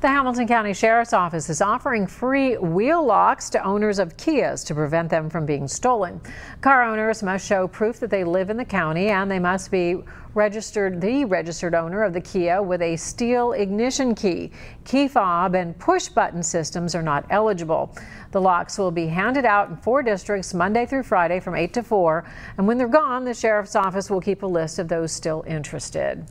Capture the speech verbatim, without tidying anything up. The Hamilton County Sheriff's Office is offering free wheel locks to owners of Kias to prevent them from being stolen. Car owners must show proof that they live in the county, and they must be registered, the registered owner of the Kia with a steel ignition key. Key fob and push button systems are not eligible. The locks will be handed out in four districts Monday through Friday from eight to four, and when they're gone, the Sheriff's Office will keep a list of those still interested.